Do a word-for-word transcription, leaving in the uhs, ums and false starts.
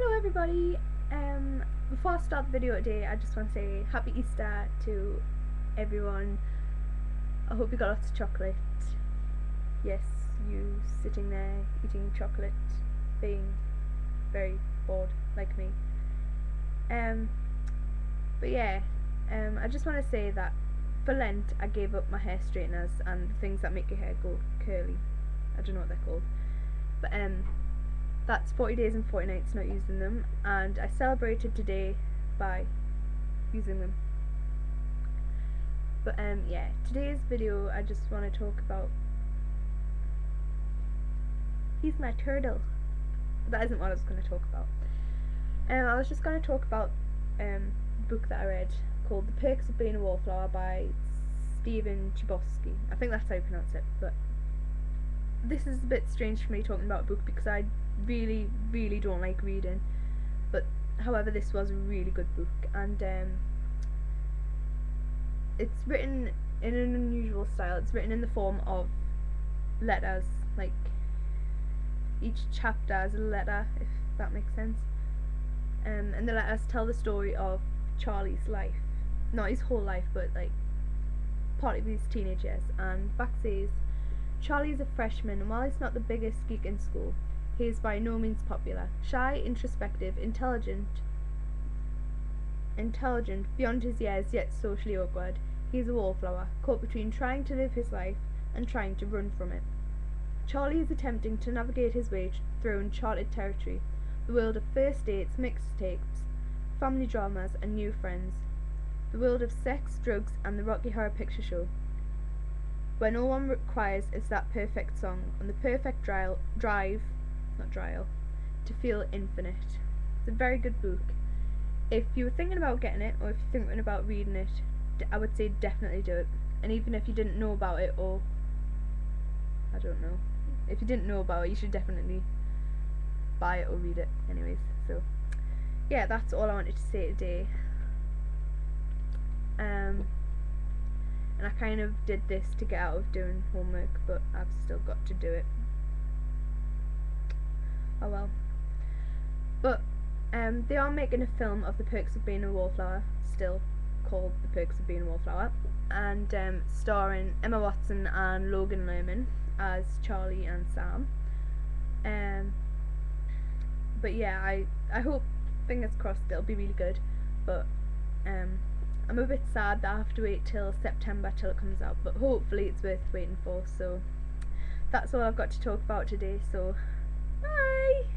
Hello everybody, um, before I start the video today I just want to say happy Easter to everyone. I hope you got lots of chocolate. Yes, you sitting there eating chocolate, being very bored like me. Um, but yeah, um, I just want to say that for Lent I gave up my hair straighteners and the things that make your hair go curly. I don't know what they're called. But um, that's forty days and forty nights not using them, and I celebrated today by using them. But um, yeah, today's video I just want to talk about... He's my turtle. That isn't what I was going to talk about. Um, I was just going to talk about um, the book that I read called The Perks of Being a Wallflower by Stephen Chbosky. I think that's how you pronounce it, but this is a bit strange for me talking about a book because I really really don't like reading, but however this was a really good book, and um, it's written in an unusual style. It's written in the form of letters, like each chapter is a letter, if that makes sense, um, and the letters tell the story of Charlie's life, not his whole life but like part of his teenage years. And back says, Charlie is a freshman, and while he's not the biggest geek in school, he is by no means popular. Shy, introspective, intelligent, intelligent beyond his years, yet socially awkward. He is a wallflower, caught between trying to live his life and trying to run from it. Charlie is attempting to navigate his way through uncharted territory, the world of first dates, mixtapes, family dramas, and new friends, the world of sex, drugs, and the Rocky Horror Picture Show, where no one requires is that perfect song and the perfect drive, drive not drive, to feel infinite. It's a very good book. If you were thinking about getting it, or if you're thinking about reading it, I would say definitely do it. And even if you didn't know about it, or I don't know, if you didn't know about it, you should definitely buy it or read it anyways. So yeah, that's all I wanted to say today. Um. And I kind of did this to get out of doing homework, but I've still got to do it. Oh well. But um, they are making a film of The Perks of Being a Wallflower, still called The Perks of Being a Wallflower, and um, starring Emma Watson and Logan Lerman as Charlie and Sam. Um, but yeah, I, I hope, fingers crossed, it'll be really good. But um, I'm a bit sad that I have to wait till September till it comes out, but hopefully it's worth waiting for. So that's all I've got to talk about today, so bye!